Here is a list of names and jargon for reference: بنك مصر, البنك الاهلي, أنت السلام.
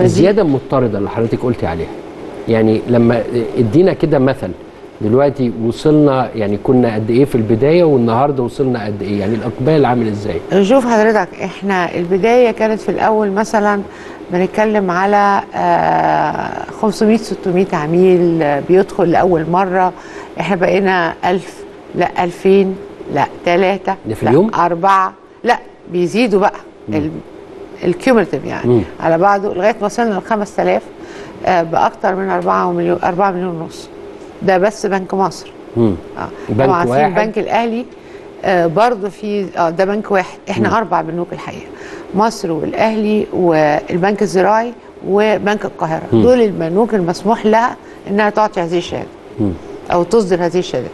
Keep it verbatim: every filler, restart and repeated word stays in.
الزياده المضطرده اللي حضرتك قلتي عليها، يعني لما ادينا كده مثل دلوقتي وصلنا، يعني كنا قد ايه في البدايه والنهارده وصلنا قد ايه، يعني الاقبال عامل ازاي؟ شوف حضرتك، احنا البدايه كانت في الاول مثلا بنتكلم على خمسمية ستمية عميل بيدخل لاول مره، احنا بقينا ألف لا ألفين لا تلاتة لا أربعة، لا بيزيدوا بقى الكيوميلتيف يعني مم. على بعضه لغايه ما وصلنا ل خمسة آلاف باكثر من أربعة مليون أربعة مليون ونص. ده بس بنك مصر. امم اه طبعا في البنك الاهلي آه برضه في اه ده بنك واحد، احنا مم. اربع بنوك الحقيقه، مصر والاهلي والبنك الزراعي وبنك القاهره، مم. دول البنوك المسموح لها انها تعطي هذه الشهاده او تصدر هذه الشهاده.